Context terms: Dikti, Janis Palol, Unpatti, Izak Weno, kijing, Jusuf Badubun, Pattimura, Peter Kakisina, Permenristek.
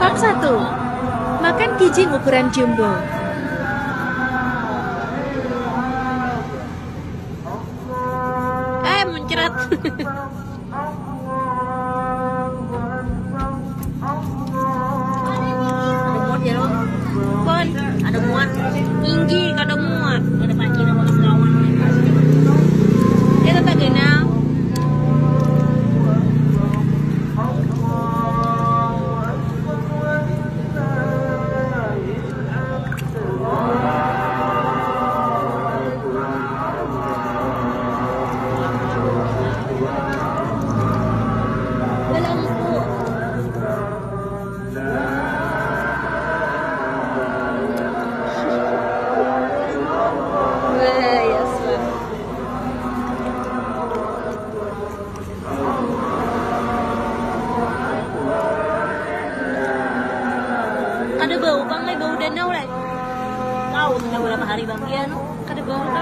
Bab 1. Makan kijing ukuran jumbo. Muncrat. Pon, ada muat. Tinggi, ada muat. Ada panci nama kawan. Itu tak kenal. Ada bau, bang, bau danau, lah. Bau, udah berapa hari, bang? Iya, no. Ada bau,